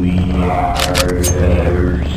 We are slaves.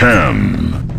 10,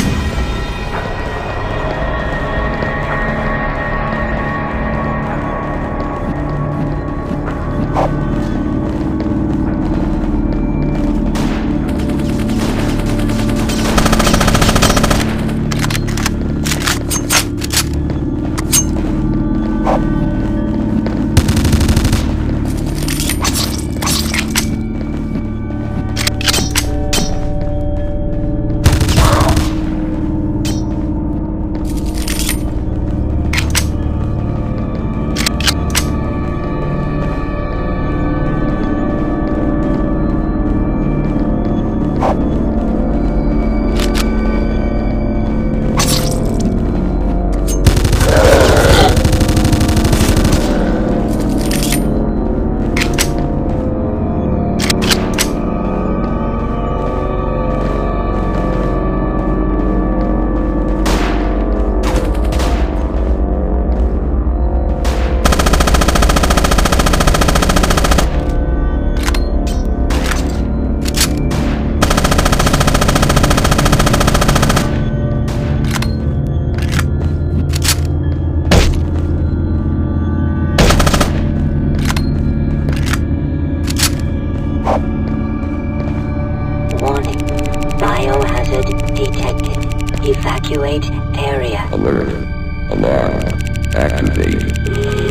Detected. Evacuate area. Alert. Alarm. Activate.